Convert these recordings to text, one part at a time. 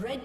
Red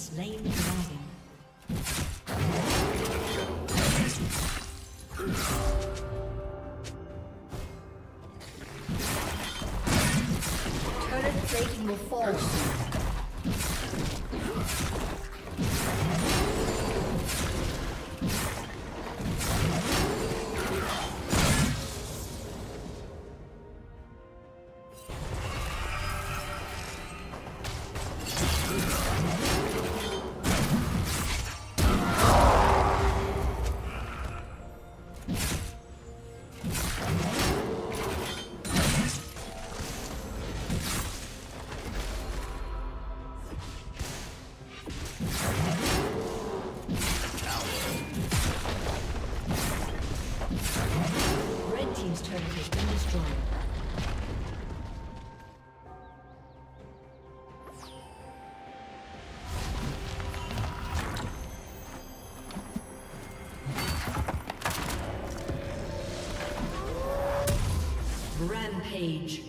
slain the dragon. Current plating will fall soon. Page.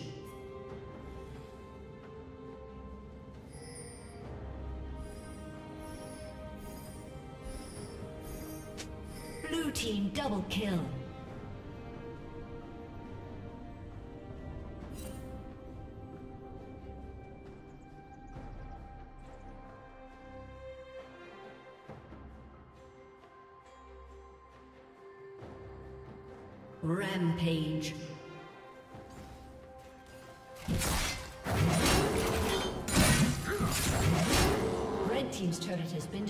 Blue team double kill. Rampage. Red team's turret has been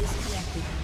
disconnected.